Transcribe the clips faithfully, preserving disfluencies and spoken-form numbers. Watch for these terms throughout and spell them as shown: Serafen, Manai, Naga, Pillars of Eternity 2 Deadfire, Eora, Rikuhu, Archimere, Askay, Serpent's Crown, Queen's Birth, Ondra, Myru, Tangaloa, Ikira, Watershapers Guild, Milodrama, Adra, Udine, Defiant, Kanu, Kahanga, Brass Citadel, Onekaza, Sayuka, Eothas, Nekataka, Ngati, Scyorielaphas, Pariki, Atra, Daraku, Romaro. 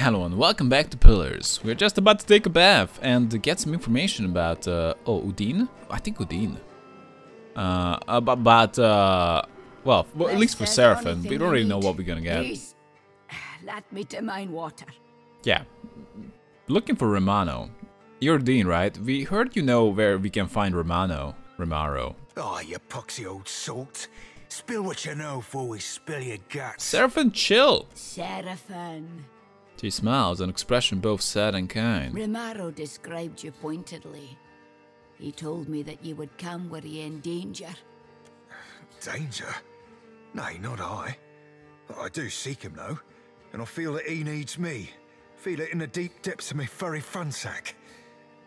Hello and welcome back to Pillars. We're just about to take a bath and get some information about, uh, oh, Udine? I think Udine. Uh, about, uh, well, well at least for Serafen, we don't really know what we're gonna get. Please, let me to mine water. Yeah. Looking for Romaro. You're Udine, right? We heard you know where we can find Romaro. Romaro. Oh, you poxy old salt. Spill what you know before we spill your guts. Serafen, chill. Serafen. She smiles, an expression both sad and kind. Romaro described you pointedly. He told me that you would come were you in danger. Danger? Nay, not I. I do seek him, though. And I feel that he needs me. Feel it in the deep depths of my furry funsack.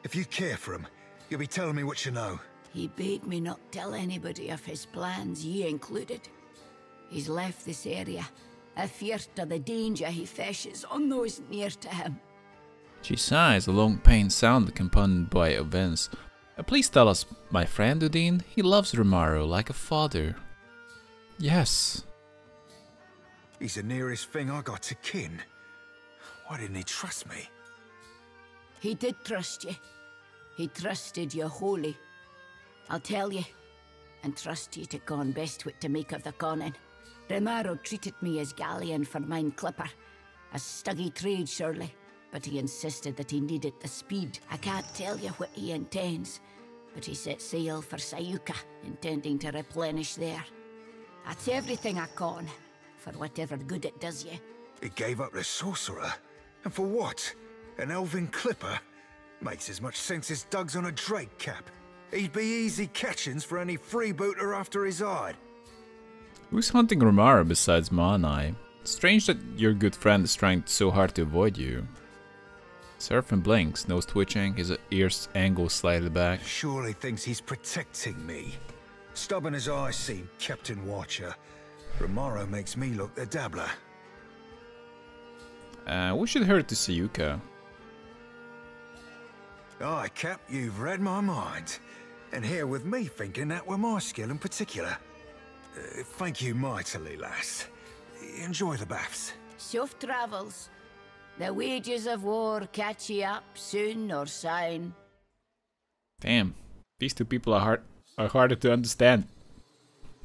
If you care for him, you'll be telling me what you know. He bade me not tell anybody of his plans, ye included. He's left this area. I fear to the danger he fishes on those near to him. She sighs, a long pain sound accompanied by events. Please tell us, my friend Udine, he loves Romaro like a father. Yes. He's the nearest thing I got to kin. Why didn't he trust me? He did trust you. He trusted you wholly. I'll tell you, and trust you to con best what to make of the conning. Romaro treated me as galleon for mine clipper. A stuggy trade, surely, but he insisted that he needed the speed. I can't tell you what he intends, but he set sail for Sayuka, intending to replenish there. That's everything I con, for whatever good it does you. He gave up the sorcerer? And for what? An elven clipper? Makes as much sense as Doug's on a drake cap. He'd be easy catchings for any freebooter after his hide. Who's hunting Romaro besides Manai? Strange that your good friend is trying so hard to avoid you. Serafen blinks, nose twitching, his ears angle slightly back. Surely thinks he's protecting me. Stubborn as I seem, Captain Watcher. Romaro makes me look the dabbler. Uh, we should hurry to Sayuka. Aye, Cap, you've read my mind. And here with me thinking that were my skill in particular. Uh, thank you mightily, lass. Enjoy the baths. Soft travels. The wages of war catch ye up soon or sign. Damn, these two people are hard are harder to understand.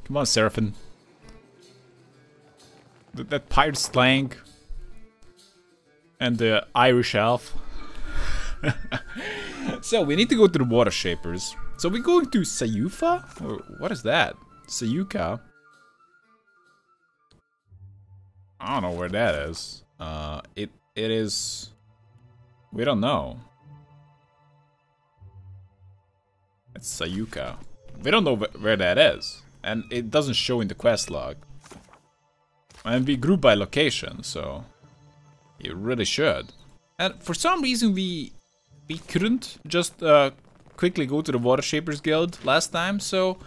Come on, Serafen. Th that pirate slang and the Irish elf. So we need to go to the Watershapers. So we're going to Sayuka? Or what is that? Sayuka. I don't know where that is. Uh, it it is. We don't know. It's Sayuka. We don't know wh where that is, and it doesn't show in the quest log. And we group by location, so you really should. And for some reason we we couldn't just uh, quickly go to the Watershapers Guild last time, so.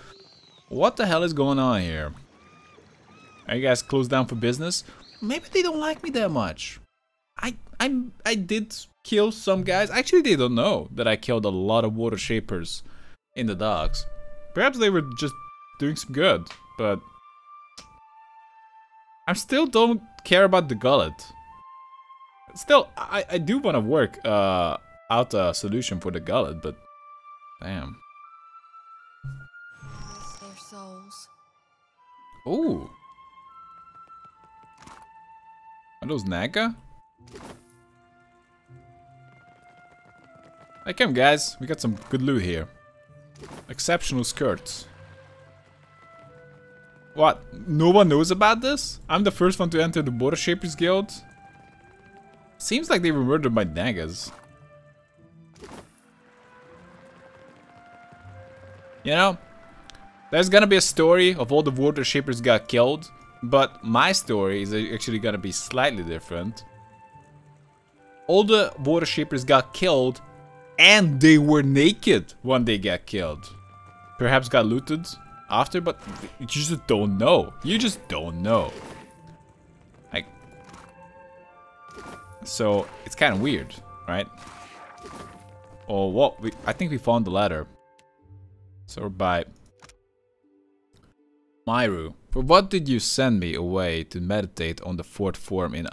What the hell is going on here? Are you guys closed down for business? Maybe they don't like me that much. I I I did kill some guys. Actually, they don't know that I killed a lot of water shapers in the docks. Perhaps they were just doing some good, but I still don't care about the gullet. Still, I I do want to work uh, out a solution for the gullet, but damn. Ooh. Are those Naga? Hey, come guys, we got some good loot here. Exceptional skirts. What? No one knows about this? I'm the first one to enter the Watershapers Guild? Seems like they were murdered by Nagas. You know? There's gonna be a story of all the water shapers got killed, but my story is actually gonna be slightly different. All the water shapers got killed, and they were naked when they got killed. Perhaps got looted after, but you just don't know. You just don't know. Like, so it's kind of weird, right? Oh, what? We, I think we found the ladder. So we're by. Myru, for what did you send me away to meditate on the fourth form in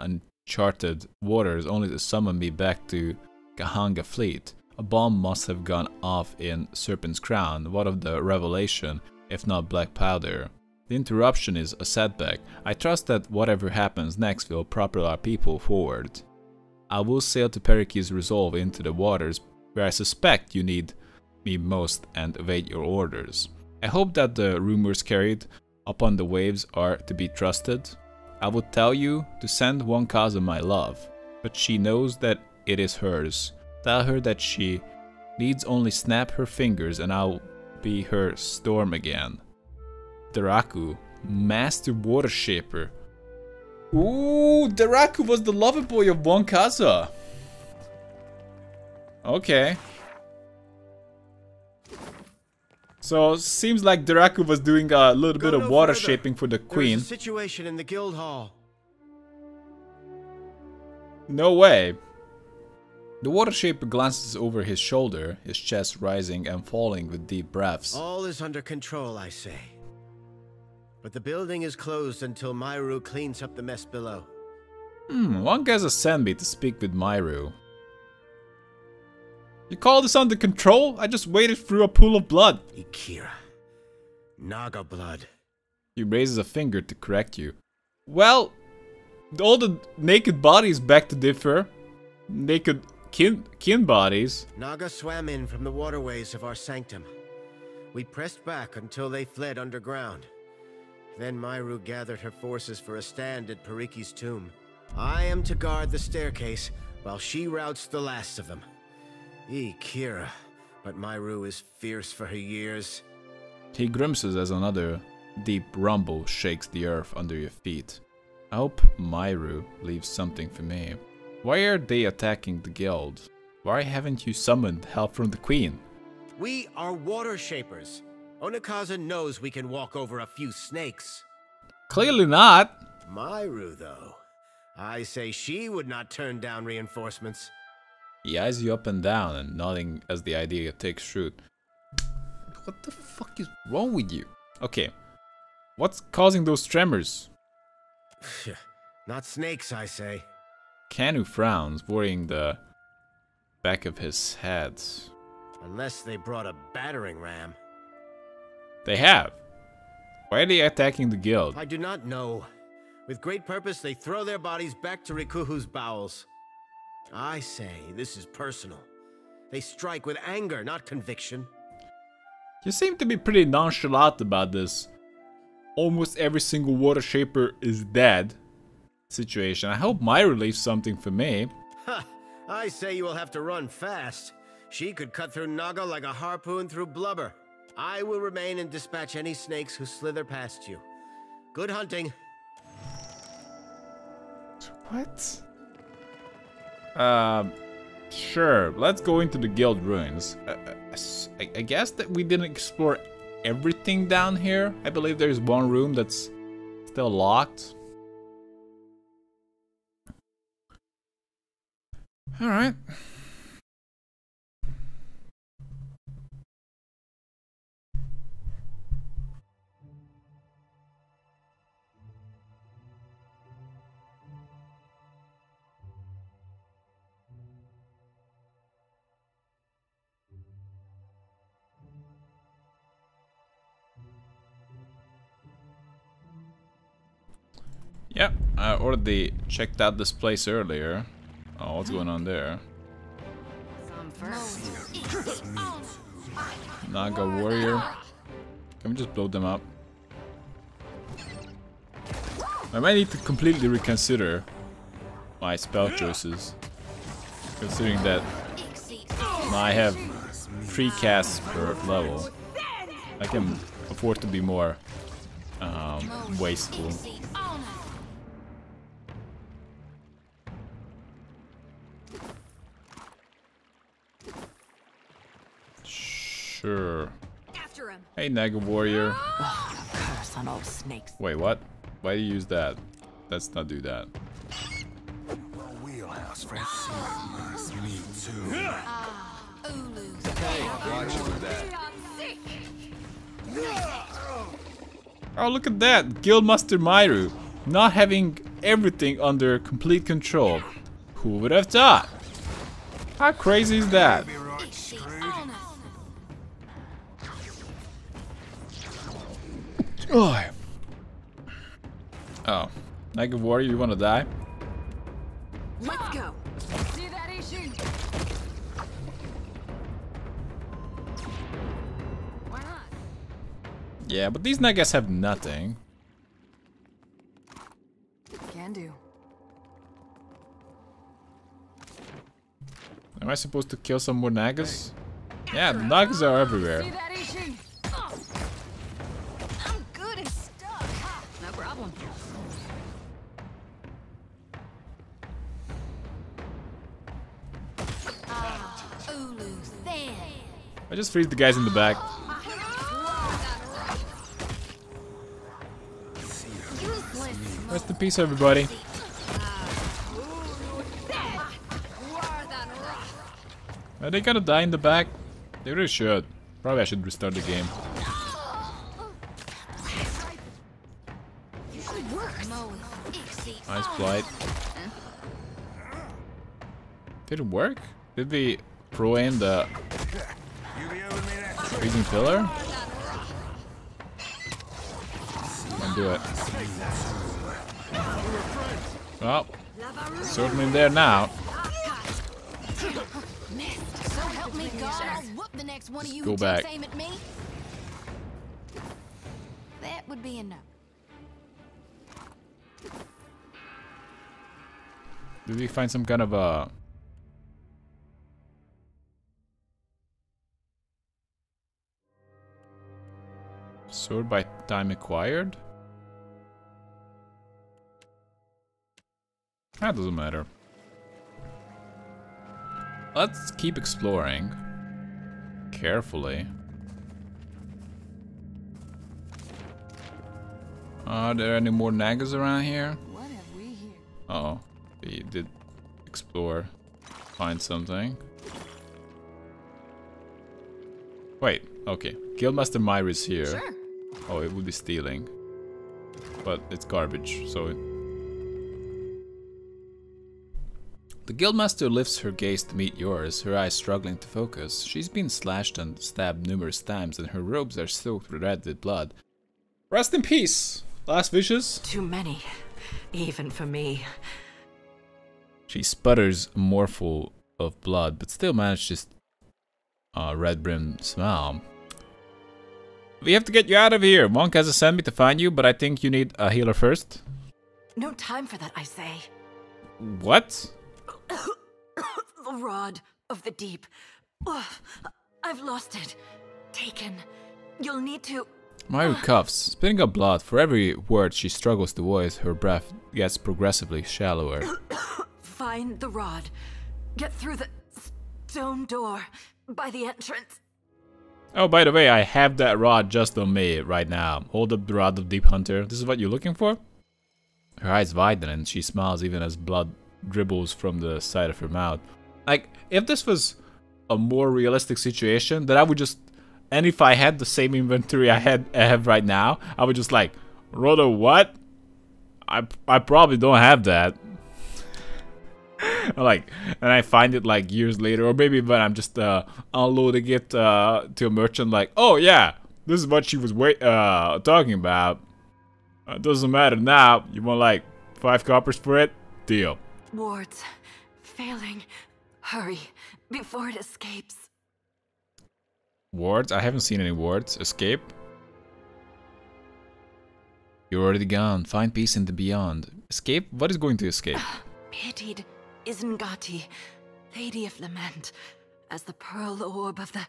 charted waters only to summon me back to Kahanga fleet. A bomb must have gone off in Serpent's Crown, what of the revelation, if not black powder. The interruption is a setback. I trust that whatever happens next will propel our people forward. I will sail to Pariki's resolve into the waters where I suspect you need me most and await your orders. I hope that the rumors carried upon the waves are to be trusted. I would tell you to send Onekaza my love, but she knows that it is hers. Tell her that she needs only snap her fingers and I'll be her storm again. Daraku, Master Watershaper. Ooh, Daraku was the lover boy of Onekaza. Okay. So seems like Daraku was doing a little Go bit of water further. shaping for the queen. There is a situation in the guild hall. No way. The Watershaper glances over his shoulder, his chest rising and falling with deep breaths. All is under control, I say. But the building is closed until Myru cleans up the mess below. Hmm, Onekaza sent me to speak with Myru. You call this under control? I just waded through a pool of blood. Ikira. Naga blood. He raises a finger to correct you. Well, all the naked bodies beg to differ. Naked kin, kin bodies. Naga swam in from the waterways of our sanctum. We pressed back until they fled underground. Then Myru gathered her forces for a stand at Pariki's tomb. I am to guard the staircase while she routs the last of them. Ikira, but Myru is fierce for her years. He grimaces as another deep rumble shakes the earth under your feet. I hope Myru leaves something for me. Why are they attacking the guild? Why haven't you summoned help from the queen? We are water shapers. Onekaza knows we can walk over a few snakes. Clearly not. Myru, though. I say she would not turn down reinforcements. He eyes you up and down and nodding as the idea takes root. What the fuck is wrong with you? Okay. What's causing those tremors? Not snakes, I say. Kanu frowns, worrying the back of his head. Unless they brought a battering ram. They have. Why are they attacking the guild? I do not know. With great purpose, they throw their bodies back to Rikuhu's bowels. I say, this is personal. They strike with anger, not conviction. You seem to be pretty nonchalant about this. Almost every single water shaper is dead. Situation. I hope Myru leaves something for me. Ha! I say you will have to run fast. She could cut through Naga like a harpoon through blubber. I will remain and dispatch any snakes who slither past you. Good hunting. What? Um, sure. Let's go into the guild ruins. Uh, I, I guess that we didn't explore everything down here. I believe there's one room that's still locked. All right. Yep, I already checked out this place earlier. Oh, what's going on there? Naga warrior. Can we just blow them up? I might need to completely reconsider my spell choices, considering that I have three casts per level. I can afford to be more um, wasteful. Sure. After him. Hey, Naga warrior. Oh, curse on all snakes. Wait, what? Why do you use that? Let's not do that. Wheelhouse, friend. Me too. Hey, watch for that. Oh, look at that, Guildmaster Myru, not having everything under complete control. Who would have thought? How crazy is that? Oh, oh. Like a warrior, you wanna die? Let's go. Yeah, but these Negas have nothing. Can do. Am I supposed to kill some more Nagas? Yeah, the Nagas are everywhere. I'm good and stuck. No problem. I just freeze the guys in the back. Rest in peace, everybody. Are they gonna die in the back? They really should. Probably I should restart the game. Nice flight. Did it work? Did we pro-aim the freezing pillar? Can't do it. Well, certainly there now. Let's go back. That would be enough. Did we find some kind of a? Sword by time acquired? That doesn't matter. Let's keep exploring. Carefully. Are there any more Nagas around here? What have we here? Uh-oh. We did explore. Find something. Wait, okay. Guildmaster Myru is here. Sure. Oh, it would be stealing. But it's garbage, so it... The guildmaster lifts her gaze to meet yours, her eyes struggling to focus. She's been slashed and stabbed numerous times, and her robes are soaked red with blood. Rest in peace! Last wishes? Too many, even for me. She sputters a mouthful of blood, but still manages a uh, red-brimmed smile. We have to get you out of here. Monk has sent me to find you, but I think you need a healer first. No time for that, I say. What? The rod of the deep. Oh, I've lost it. Taken. You'll need to... Myru coughs, spitting up blood. For every word she struggles to voice, her breath gets progressively shallower. Find the rod. Get through the stone door by the entrance. Oh, by the way, I have that rod just on me right now. Hold up the rod of Deep Hunter. This is what you're looking for? Her eyes widen and she smiles even as blood dribbles from the side of her mouth. Like, if this was a more realistic situation, then I would just... And if I had the same inventory I had I have right now, I would just like, Roto, what? I, I probably don't have that. Like, and I find it like years later, or maybe when I'm just uh, unloading it uh, to a merchant, like, oh yeah, this is what she was wait uh, talking about. It doesn't matter now. You want like five coppers for it? Deal. Wards, failing. Hurry before it escapes. Wards? I haven't seen any wards. Escape? You're already gone. Find peace in the beyond. Escape? What is going to escape? Pitied is Ngati, Lady of Lament, as the pearl orb of the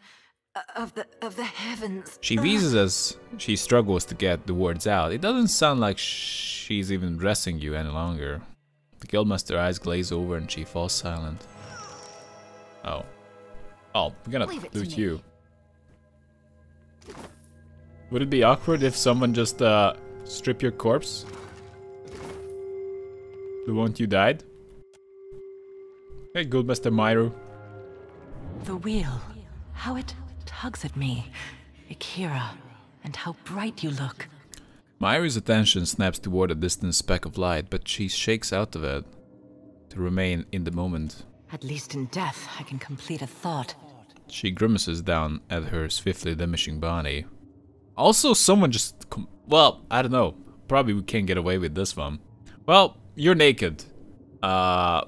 of the of the heavens. She wheezes as she struggles to get the words out. It doesn't sound like she's even addressing you any longer. The guildmaster's eyes glaze over and she falls silent. Oh, oh, we're gonna Leave loot it to you. Me. Would it be awkward if someone just uh, stripped your corpse? The one you died? Hey, Guildmaster Myru. The wheel, how it tugs at me, Ikira, and how bright you look. Myru's attention snaps toward a distant speck of light, but she shakes out of it to remain in the moment. At least in death, I can complete a thought. She grimaces down at her swiftly diminishing body. Also, someone just... Com well, I don't know. Probably we can't get away with this one. Well, you're naked. Uh...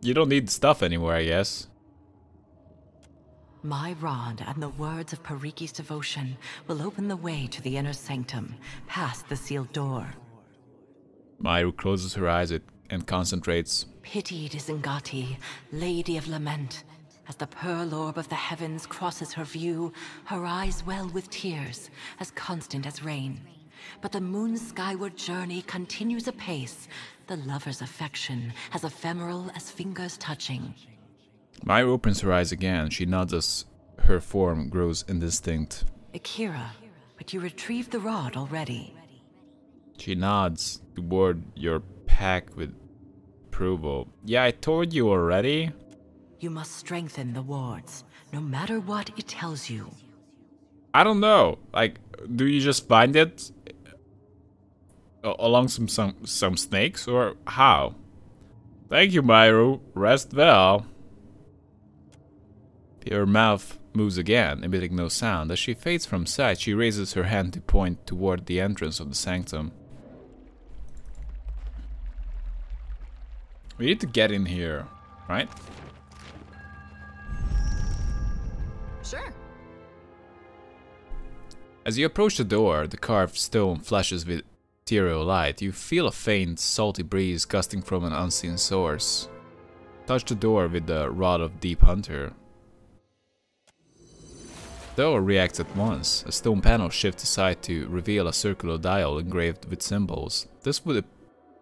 You don't need stuff anymore, I guess. My rod and the words of Pariki's devotion will open the way to the inner sanctum, past the sealed door. Myru closes her eyes and concentrates. Pitied is Ngati, Lady of Lament. As the pearl orb of the heavens crosses her view, her eyes well with tears, as constant as rain. But the moon's skyward journey continues apace, the lover's affection as ephemeral as fingers touching. Myru opens her eyes again. She nods as her form grows indistinct. Ikira, but you retrieved the rod already. She nods toward your pack with approval. Yeah, I told you already. You must strengthen the wards, no matter what it tells you. I don't know. Like, do you just find it along some some, some snakes, or how? Thank you, Myru. Rest well. Her mouth moves again, emitting no sound. As she fades from sight, she raises her hand to point toward the entrance of the sanctum. We need to get in here, right? Sure. As you approach the door, the carved stone flashes with ethereal light. You feel a faint, salty breeze gusting from an unseen source. Touch the door with the rod of Deep Hunter. The door reacts at once. A stone panel shifts aside to reveal a circular dial engraved with symbols. This would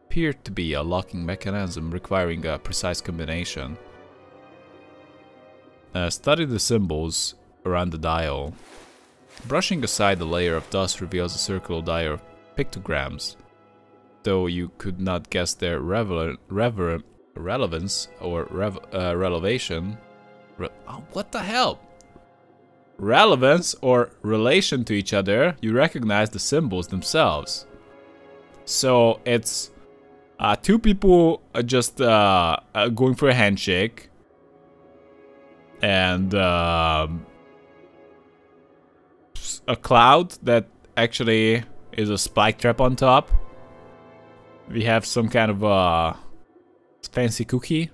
appear to be a locking mechanism requiring a precise combination. Uh, study the symbols around the dial. Brushing aside the layer of dust reveals a circular dial of pictograms, though you could not guess their revel rever relevance or rev uh, relevation. Re oh, what the hell? Relevance or relation to each other, you recognize the symbols themselves. So it's uh, two people just uh, going for a handshake, and uh, a cloud that actually is a spike trap on top. We have some kind of uh, fancy cookie,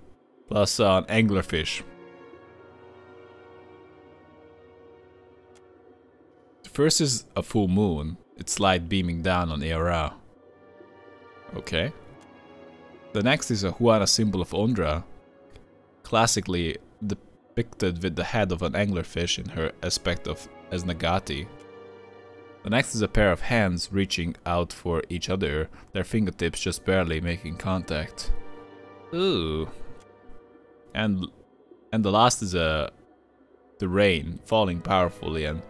plus uh, an anglerfish. First is a full moon, its light beaming down on Eora. Okay. The next is a Huana symbol of Ondra, classically depicted with the head of an anglerfish in her aspect of as Ngati. The next is a pair of hands reaching out for each other, their fingertips just barely making contact. Ooh. And and the last is a the rain falling powerfully and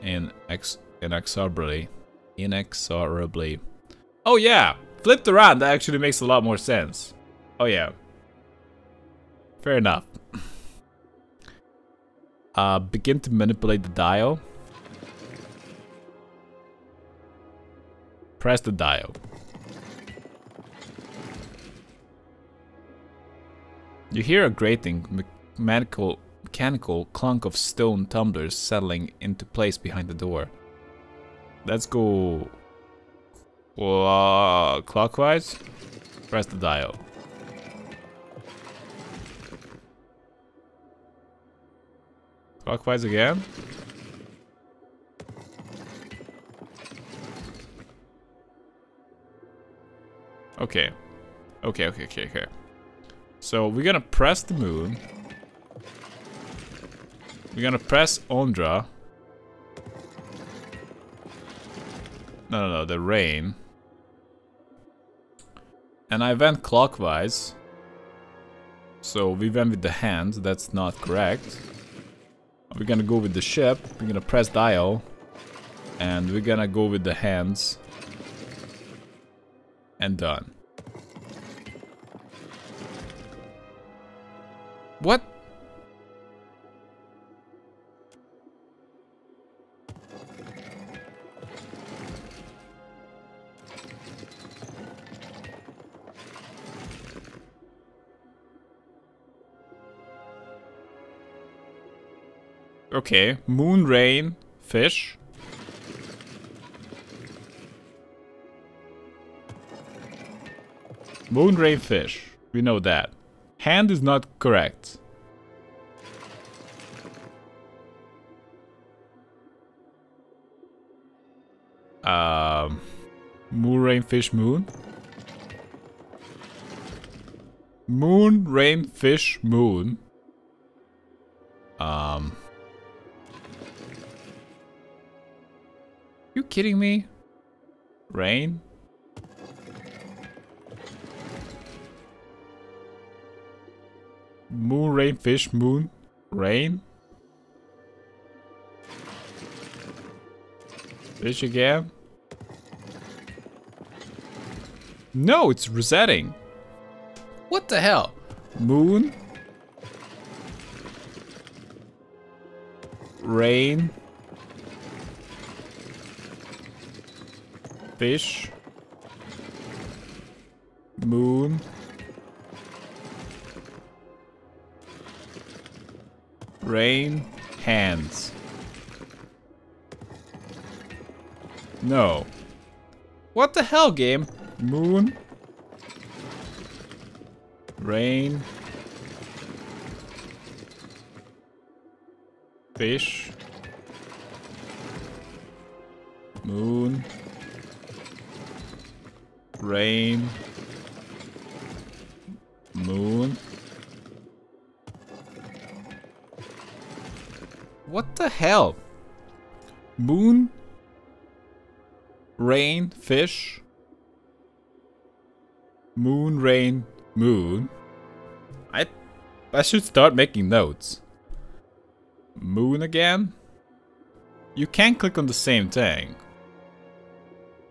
Inex inexorably. Inexorably. Oh yeah! Flipped around, that actually makes a lot more sense. Oh yeah. Fair enough. uh, begin to manipulate the dial. Press the dial. You hear a grating, me mechanical... mechanical clunk of stone tumblers settling into place behind the door. Let's go uh, clockwise. Press the dial. Clockwise again. Okay. Okay, okay, okay, okay. So we're gonna press the moon. We're gonna press Ondra. No, no, no, the rain. And I went clockwise. So we went with the hand, that's not correct. We're gonna go with the ship, we're gonna press dial. And we're gonna go with the hands. And done. What? Okay. Moon, rain, fish. Moon, rain, fish. We know that. Hand is not correct. Um, moon, rain, fish, moon. Moon, rain, fish, moon. Um. You kidding me? Rain? Moon, rain, fish, moon, rain. Fish again. No, it's resetting. What the hell? Moon. Rain. Fish. Moon. Rain. Hands. No. What the hell, game? Moon. Rain. Fish. Moon. Rain. Moon. What the hell? Moon. Rain. Fish. Moon. Rain. Moon. I I should start making notes. Moon again? You can't click on the same thing.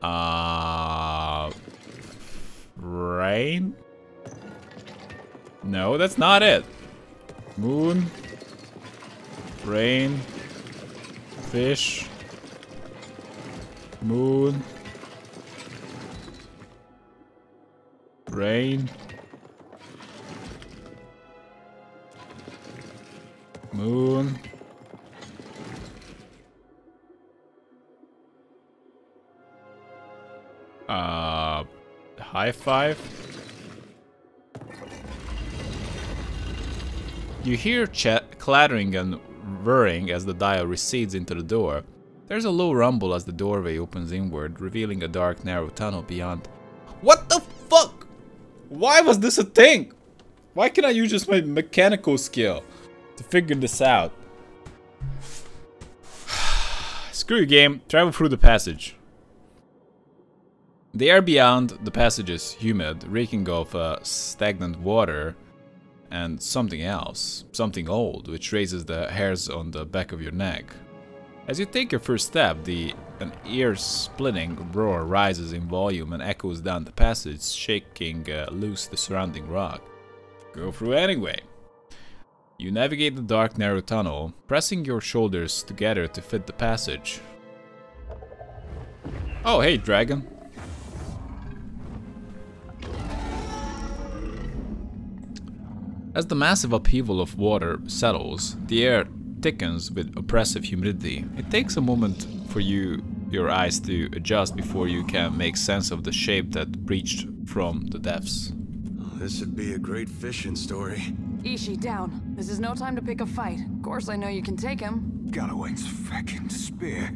Uh rain? No, that's not it. Moon. Rain. Fish. Moon. Rain. Moon. Uh, high five. You hear ch clattering and whirring as the dial recedes into the door. There's a low rumble as the doorway opens inward, revealing a dark, narrow tunnel beyond. What the fuck? Why was this a thing? Why can't I use just my mechanical skill to figure this out? Screw you, game. Travel through the passage. The air beyond the passage is humid, reeking of uh, stagnant water and something else, something old, which raises the hairs on the back of your neck. As you take your first step, the an ear-splitting roar rises in volume and echoes down the passage, shaking uh, loose the surrounding rock. Go through anyway. You navigate the dark, narrow tunnel, pressing your shoulders together to fit the passage. Oh, hey, dragon. As the massive upheaval of water settles, the air thickens with oppressive humidity. It takes a moment for you, your eyes to adjust before you can make sense of the shape that breached from the depths. This would be a great fishing story. Ishii, down. This is no time to pick a fight. Of course I know you can take him. Galloway's feckin' spear.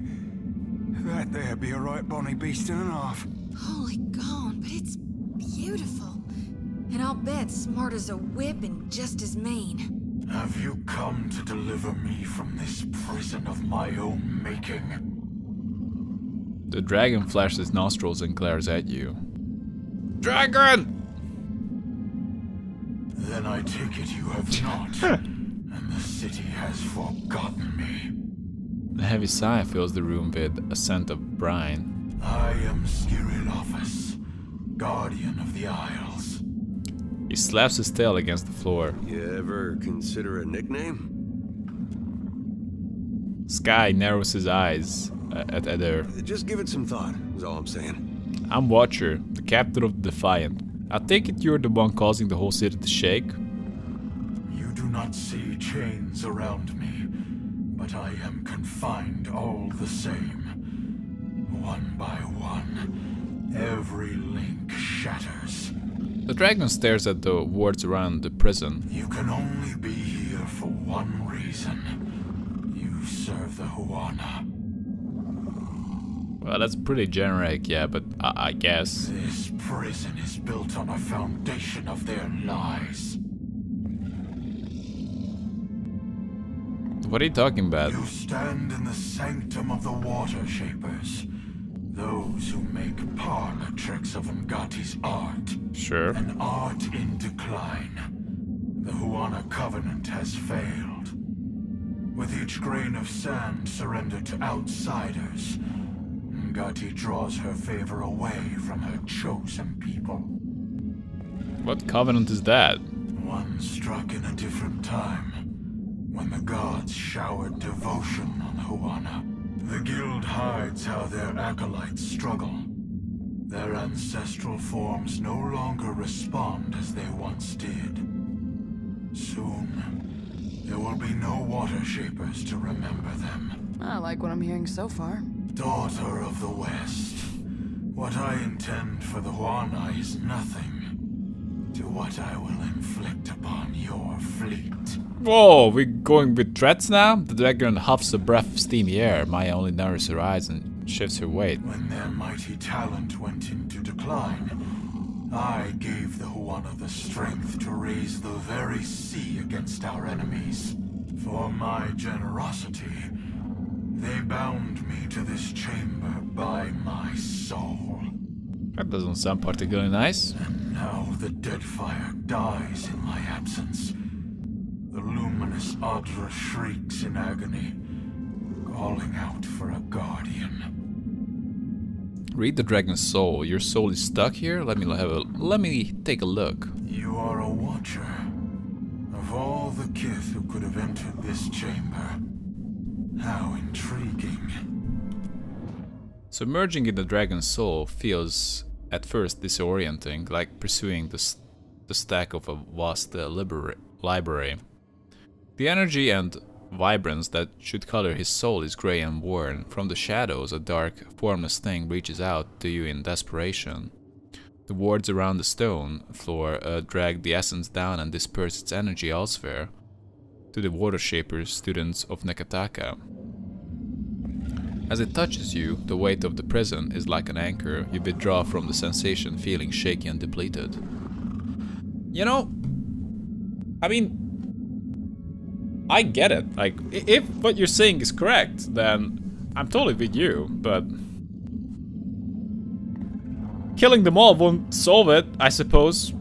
That there'd be a right bonny beast in and off. Holy God, but it's beautiful. And I'll bet smart as a whip and just as mean. Have you come to deliver me from this prison of my own making? The dragon flashes his nostrils and glares at you. Dragon! Then I take it you have not, and the city has forgotten me. A heavy sigh fills the room with a scent of brine. I am Scyorielaphas, guardian of the Isles. He slaps his tail against the floor. You ever consider a nickname? Sky narrows his eyes at Adra. Just give it some thought, is all I'm saying. I'm Watcher, the captain of the Defiant. I take it you're the one causing the whole city to shake? You do not see chains around me, But I am confined all the same. One by one, every link shatters. The dragon stares at the wards around the prison. You can only be here for one reason. You serve the Huana. Well, that's pretty generic, yeah, but I, I guess. This prison is built on a foundation of their lies. What are you talking about? You stand in the sanctum of the Watershapers, those who make parlor tricks of Ngati's art. Sure. An art in decline. The Huana Covenant has failed. With each grain of sand surrendered to outsiders, Ngati draws her favor away from her chosen people. What covenant is that? One struck in a different time, when the gods showered devotion on Huana. The guild hides how their acolytes struggle. Their ancestral forms no longer respond as they once did. Soon, there will be no water shapers to remember them. I like what I'm hearing so far. Daughter of the West, what I intend for the Huana is nothing to what I will inflict upon your fleet. Whoa, we're going with threats now? The dragon huffs a breath of steamy air. Maya only narrows her eyes and shifts her weight. When their mighty talent went into decline, I gave the Huana the strength to raise the very sea against our enemies. For my generosity, they bound me to this chamber by my soul. That doesn't sound particularly nice. And now the Deadfire dies in my absence. The luminous Adra shrieks in agony, calling out for a guardian. Read the dragon's soul. Your soul is stuck here? Let me have a let me take a look. You are a watcher. Of all the kith who could have entered this chamber. How intriguing. Submerging in the dragon's soul feels at first disorienting, like pursuing the, st the stack of a vast uh, library. The energy and vibrance that should color his soul is grey and worn. From the shadows, a dark, formless thing reaches out to you in desperation. The wards around the stone floor uh, drag the essence down and disperse its energy elsewhere, to the Watershapers, students of Nekataka. As it touches you, the weight of the prison is like an anchor. You withdraw from the sensation, feeling shaky and depleted. You know, I mean, I get it. Like, if what you're saying is correct, then I'm totally with you, but killing them all won't solve it, I suppose.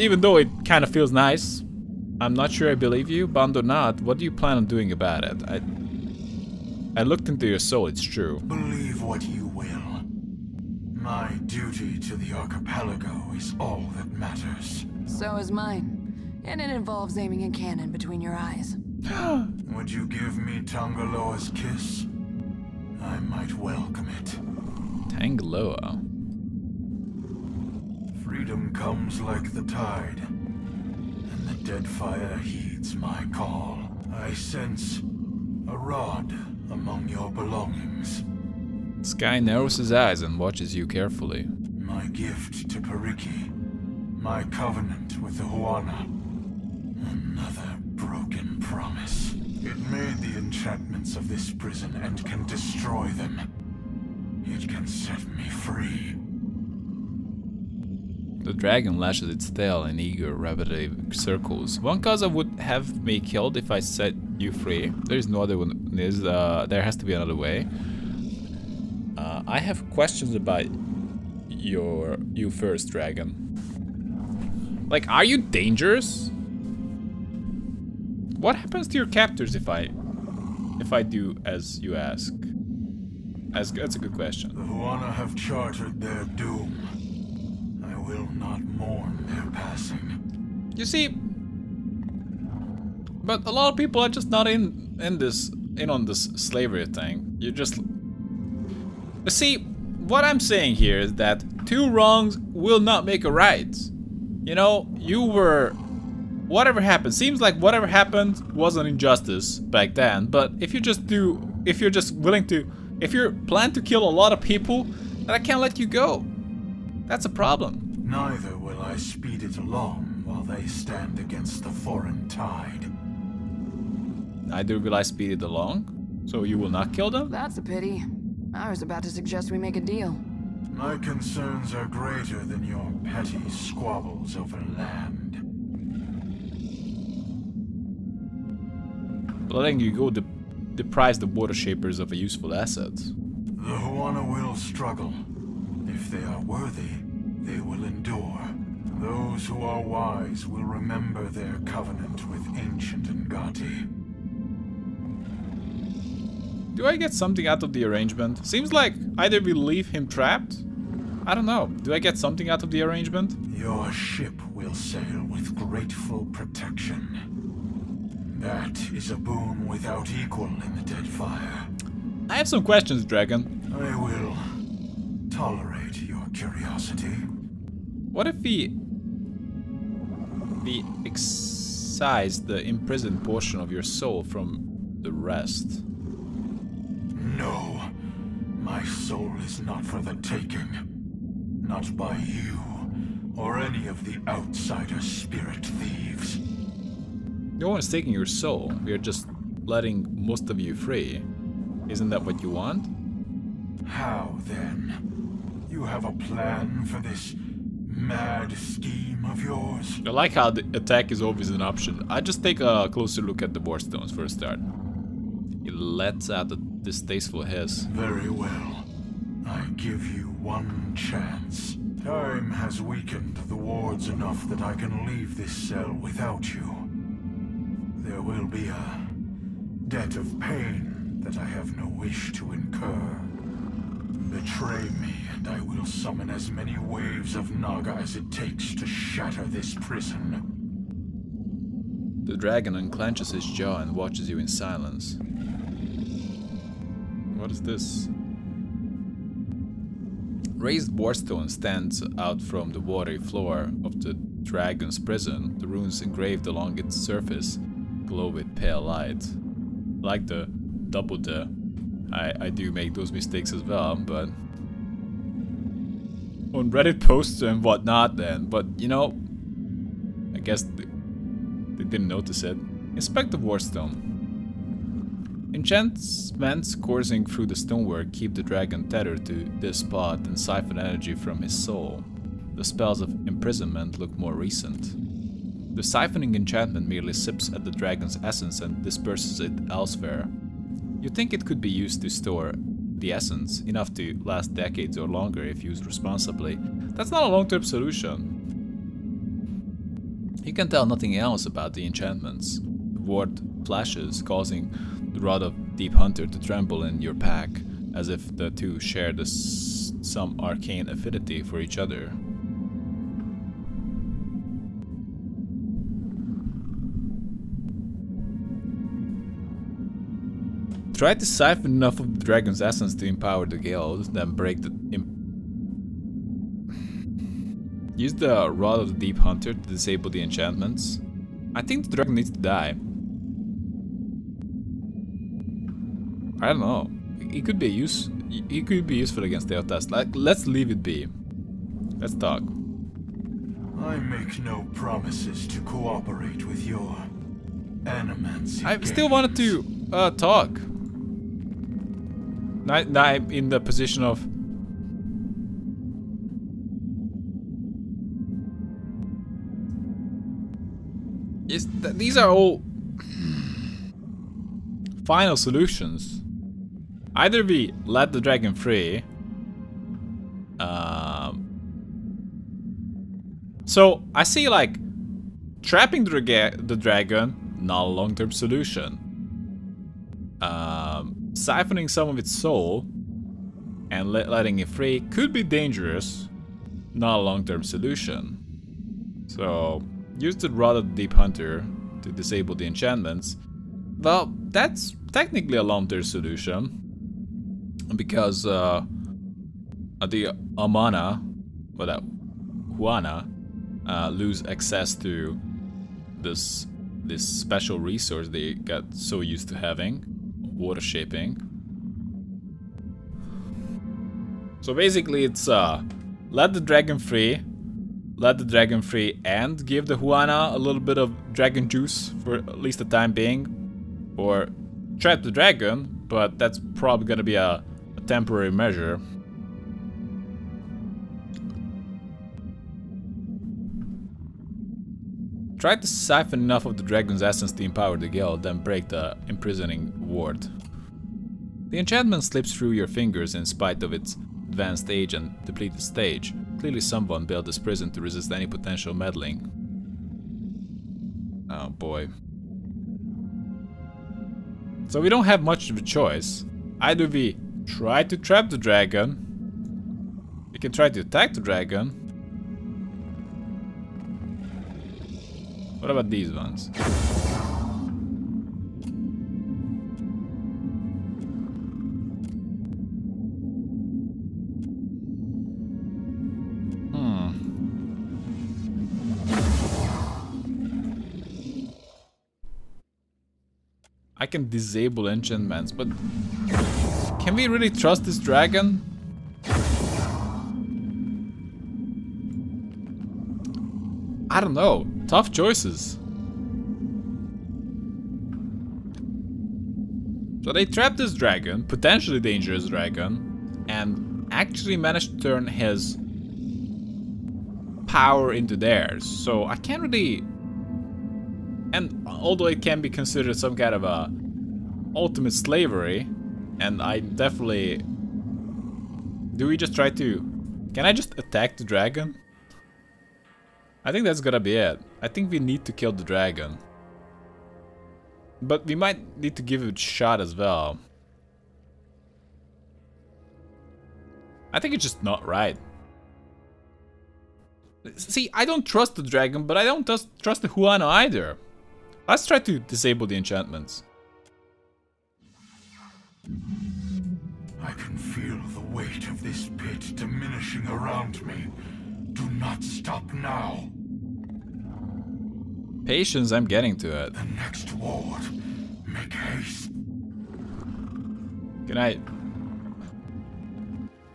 Even though it kind of feels nice. I'm not sure I believe you. Band or not, what do you plan on doing about it? I, I looked into your soul, it's true. Believe what you will. My duty to the archipelago is all that matters. So is mine. And it involves aiming a cannon between your eyes. Would you give me Tangaloa's kiss? I might welcome it. Tangaloa. Freedom comes like the tide, and the Deadfire heeds my call. I sense a rod among your belongings. Sky narrows his eyes and watches you carefully. My gift to Pariki, my covenant with the Huana. Another broken promise. It made the enchantments of this prison and can destroy them. It can set me free. The dragon lashes its tail in eager, repetitive circles. Onekaza would have me killed if I set you free. There is no other one. There's, uh, there has to be another way. Uh, I have questions about your you first, dragon. Like, are you dangerous? What happens to your captors if I, if I do as you ask? As, that's a good question. The Huana have chartered their doom. I will not mourn their passing. You see, but a lot of people are just not in in this in on this slavery thing. You just see what I'm saying here is that two wrongs will not make a right. You know, you were whatever happened, seems like whatever happened was an injustice back then, but if you just do, if you're just willing to, if you're plan to kill a lot of people, then I can't let you go. That's a problem. Neither will I speed it along while they stand against the foreign tide. Neither will I speed it along? So you will not kill them? That's a pity. I was about to suggest we make a deal. My concerns are greater than your petty squabbles over land. Letting you go de deprives the Watershapers of a useful asset. The Huana will struggle. If they are worthy, they will endure. Those who are wise will remember their covenant with ancient Ngati. Do I get something out of the arrangement? Seems like either we leave him trapped? I don't know. Do I get something out of the arrangement? Your ship will sail with grateful protection. That is a boon without equal in the Deadfire. I have some questions, Dragon. I will tolerate your curiosity. What if we... we excise the imprisoned portion of your soul from the rest? No, my soul is not for the taking. Not by you, or any of the outsider spirit thieves. No one's taking your soul. We are just letting most of you free. Isn't that what you want? How then? You have a plan for this mad scheme of yours? I like how the attack is always an option. I just take a closer look at the warstones for a start. It lets out the distasteful hiss. Very well. I give you one chance. Time has weakened the wards enough that I can leave this cell without you. There will be a debt of pain that I have no wish to incur. Betray me and I will summon as many waves of Naga as it takes to shatter this prison. The dragon unclenches his jaw and watches you in silence. What is this? Raised warstone stands out from the watery floor of the dragon's prison. The runes engraved along its surface glow with pale light. Like the double de. I, I do make those mistakes as well, but... on Reddit posts and whatnot then, but you know... I guess they, they didn't notice it. Inspect the warstone. Enchantments coursing through the stonework keep the dragon tethered to this spot and siphon energy from his soul. The spells of imprisonment look more recent. The siphoning enchantment merely sips at the dragon's essence and disperses it elsewhere. You think it could be used to store the essence, enough to last decades or longer if used responsibly. That's not a long-term solution. You can tell nothing else about the enchantments. The ward flashes, causing the rod of Deep Hunter to tremble in your pack, as if the two shared s some arcane affinity for each other. Try to siphon enough of the dragon's essence to empower the guild, then break the imp use the rod of the Deep Hunter to disable the enchantments. I think the dragon needs to die. I don't know. It could be use. It could be useful against Eothas. Like, let's leave it be. Let's talk. I make no promises to cooperate with your animancy. I games. still wanted to uh, talk. Now, now I'm in the position of. Is th these are all final solutions. Either we let the dragon free. Um, so I see like trapping the, the dragon, not a long-term solution. Um, siphoning some of its soul and let letting it free could be dangerous, not a long-term solution. So use the Rod of the Deep Hunter to disable the enchantments. Well, that's technically a long-term solution, because uh, the Amana, well, uh, Huana, uh, lose access to this this special resource they got so used to having, water shaping. So basically it's uh let the dragon free, let the dragon free and give the Huana a little bit of dragon juice for at least the time being, or trap the dragon, but that's probably gonna be a, a temporary measure. Try to siphon enough of the dragon's essence to empower the guild, then break the imprisoning ward. The enchantment slips through your fingers in spite of its advanced age and depleted stage. Clearly someone built this prison to resist any potential meddling. Oh boy. So we don't have much of a choice. Either we try to trap the dragon, we can try to attack the dragon. What about these ones? Hmm. I can disable enchantments, but can we really trust this dragon? I don't know. Tough choices. So they trapped this dragon, potentially dangerous dragon, and actually managed to turn his power into theirs. So I can't really... And although it can be considered some kind of a ultimate slavery, and I definitely... Do we just try to... Can I just attack the dragon? I think that's gonna be it. I think we need to kill the dragon. But we might need to give it a shot as well. I think it's just not right. See, I don't trust the dragon, but I don't trust the Huana either. Let's try to disable the enchantments. I can feel the weight of this pit diminishing around me. Do not stop now. Patience, I'm getting to it. The next ward. Make haste. Can I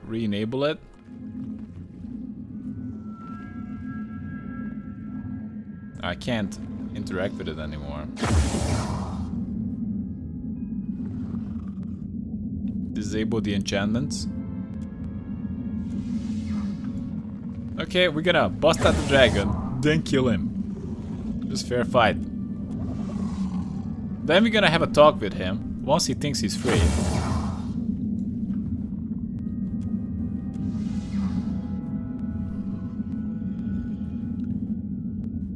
re-enable it? I can't interact with it anymore. Disable the enchantments. Okay, we're gonna bust out the dragon, then kill him. Just fair fight. Then we're gonna have a talk with him once he thinks he's free.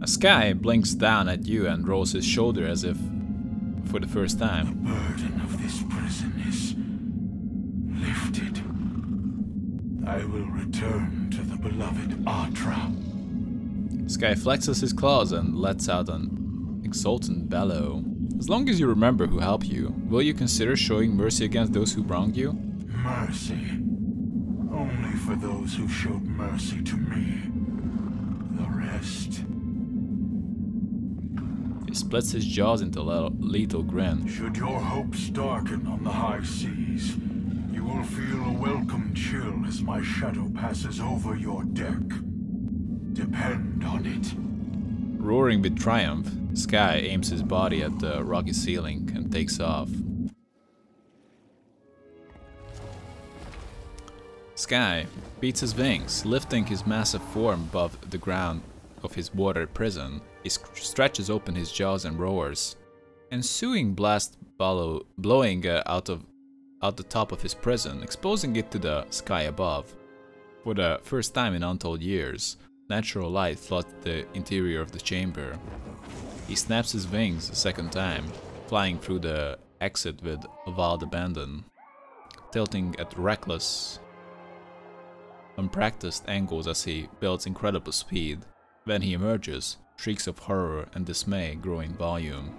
Askay blinks down at you and rolls his shoulder as if for the first time. The burden of this prison is lifted. I will return to the beloved Atra. Sky flexes his claws and lets out an exultant bellow. As long as you remember who helped you, will you consider showing mercy against those who wronged you? Mercy? Only for those who showed mercy to me. The rest... He splits his jaws into a lethal grin. Should your hopes darken on the high seas, you will feel a welcome chill as my shadow passes over your deck. Depend on it. Roaring with triumph, Sky aims his body at the rocky ceiling and takes off. Sky beats his wings, lifting his massive form above the ground of his water prison. He stretches open his jaws and roars. Ensuing blast bellow blowing uh, out of out the top of his prison, exposing it to the sky above. For the first time in untold years, natural light floods the interior of the chamber. He snaps his wings a second time, flying through the exit with a wild abandon, tilting at reckless, unpracticed angles as he builds incredible speed. When he emerges, shrieks of horror and dismay grow in volume.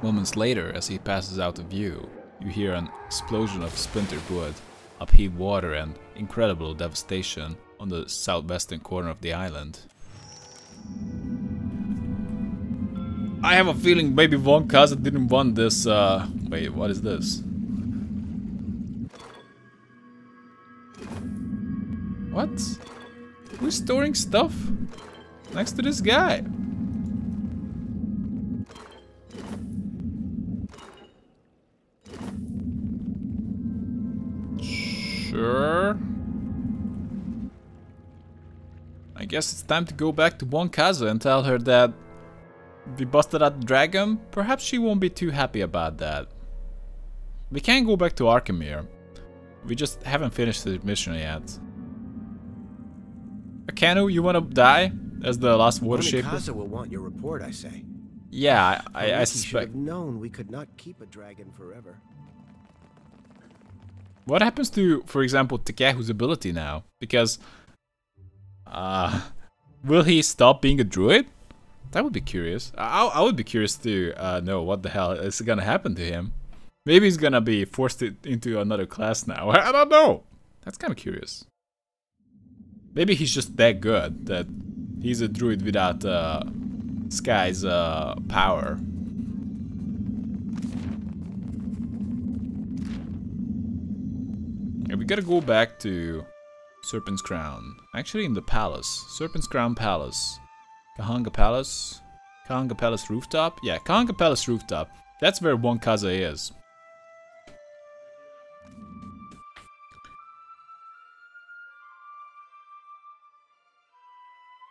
Moments later, as he passes out of view, you hear an explosion of splintered wood, upheaved water and incredible devastation on the southwestern corner of the island. I have a feeling maybe Onekaza didn't want this. Uh, wait, what is this? What? Who's storing stuff next to this guy? Sure. I guess it's time to go back to Onekaza and tell her that we busted out the dragon. Perhaps she won't be too happy about that. We can go back to Archimere. We just haven't finished the mission yet. Kanu, you wanna die as the last Watershaper? Onekaza will want your report, I say. Yeah, I, I, I suspect. Should have known we could not keep a dragon forever. What happens to, for example, Takehu's ability now? Because, uh, will he stop being a druid? That would be curious. I, I would be curious to uh, know what the hell is gonna happen to him. Maybe he's gonna be forced into another class now. I don't know. That's kind of curious. Maybe he's just that good that he's a druid without uh, Sky's uh, power. Okay, we gotta go back to Serpent's Crown. Actually, in the palace. Serpent's Crown Palace. Kahanga Palace. Kahanga Palace Rooftop. Yeah, Kahanga Palace Rooftop. That's where Onekaza is.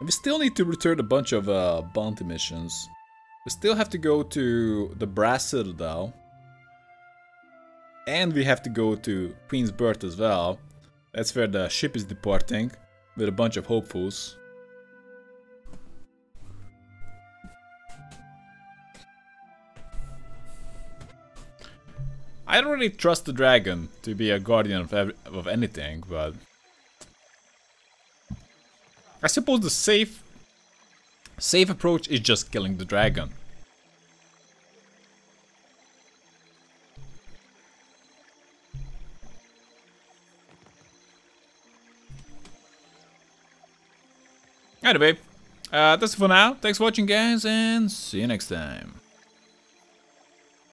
We still need to return a bunch of uh, bounty missions. We still have to go to the Brass Citadel. And we have to go to Queen's Birth as well. That's where the ship is departing with a bunch of hopefuls. I don't really trust the dragon to be a guardian of, every of anything, but... I suppose the safe, safe approach is just killing the dragon. Anyway, uh, that's it for now. Thanks for watching, guys, and see you next time.